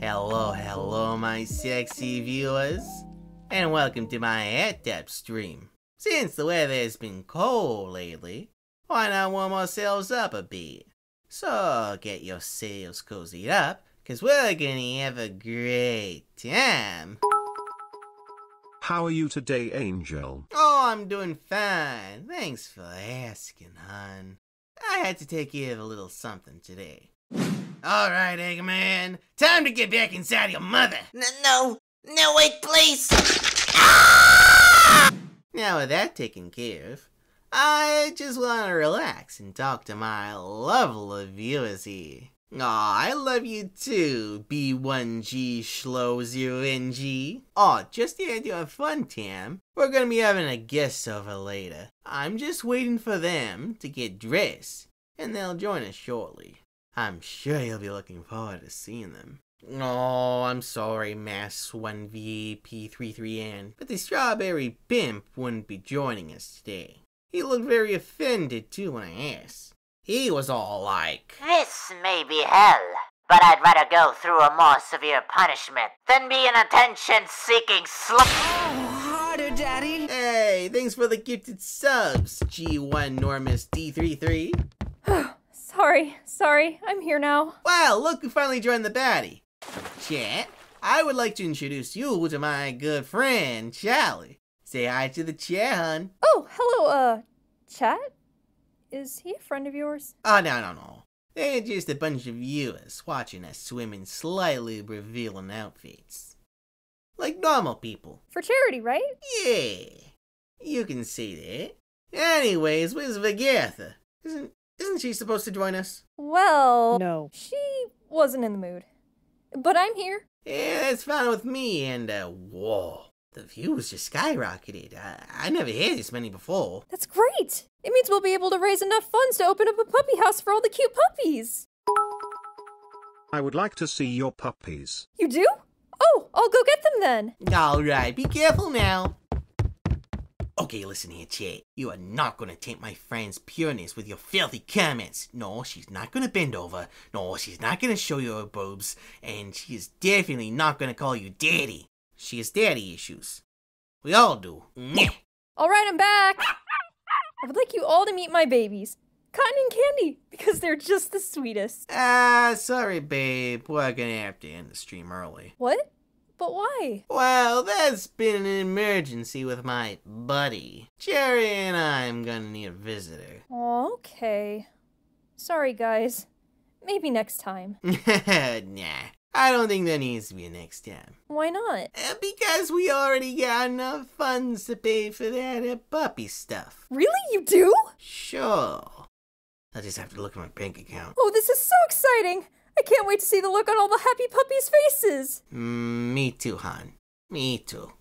Hello, hello, my sexy viewers, and welcome to my At Depth stream. Since the weather has been cold lately, why not warm ourselves up a bit? So get yourselves cozied up, cause we're gonna have a great time. How are you today, Angel? Oh, I'm doing fine. Thanks for asking, hon. I had to take care of a little something today. Alright, Eggman, time to get back inside your mother! No, wait, please! Ah! Now with that taken care of, I just want to relax and talk to my lovely viewers here. Aw, I love you too, B1G Schlo0NG. Aw, just to add to our fun time, we're gonna be having a guest over later. I'm just waiting for them to get dressed, and they'll join us shortly. I'm sure you'll be looking forward to seeing them. Oh, I'm sorry, Mass1VP33N, but the Strawberry Pimp wouldn't be joining us today. He looked very offended, too, when I asked. He was all like, "This may be hell, but I'd rather go through a more severe punishment than be an attention-seeking slump." Oh, harder, Daddy! Hey, thanks for the gifted subs, G1Normous D33. Sorry, I'm here now. Wow, look who finally joined the baddie. Chat, I would like to introduce you to my good friend, Charlie. Say hi to the chat, hun. Oh, hello, chat? Is he a friend of yours? Oh, no. They're just a bunch of viewers watching us swim in slightly revealing outfits. Like normal people. For charity, right? Yeah, you can see that. Anyways, where's Vagatha? Isn't she supposed to join us? Well, no. She wasn't in the mood. But I'm here. Yeah, it's fine with me, and whoa. The views just skyrocketed. I never had this many before. That's great! It means we'll be able to raise enough funds to open up a puppy house for all the cute puppies! I would like to see your puppies. You do? Oh, I'll go get them then! Alright, be careful now! Okay, listen here, chat. You are not gonna taint my friend's pureness with your filthy comments. No, she's not gonna bend over. No, she's not gonna show you her boobs. And she is definitely not gonna call you daddy. She has daddy issues. We all do. Alright, I'm back. I would like you all to meet my babies, Cotton and Candy, because they're just the sweetest. Sorry, babe. We're gonna have to end the stream early. What? But why? Well, that's been an emergency with my buddy. Jerry and I'm gonna need a visitor. Okay. Sorry, guys. Maybe next time. Nah. I don't think there needs to be a next time. Why not? Because we already got enough funds to pay for that puppy stuff. Really? You do? Sure. I'll just have to look at my bank account. Oh, this is so exciting! I can't wait to see the look on all the happy puppies' faces! Me too, hon. Me too.